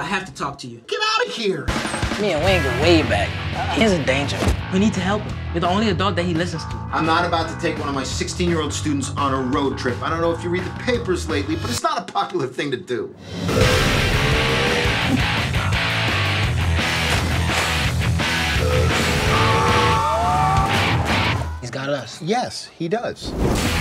I have to talk to you. Get out of here! Me and Wayne go way back. He's in danger. We need to help him. You're the only adult that he listens to. I'm not about to take one of my 16-year-old students on a road trip. I don't know if you read the papers lately, but it's not a popular thing to do. He's got us. Yes, he does.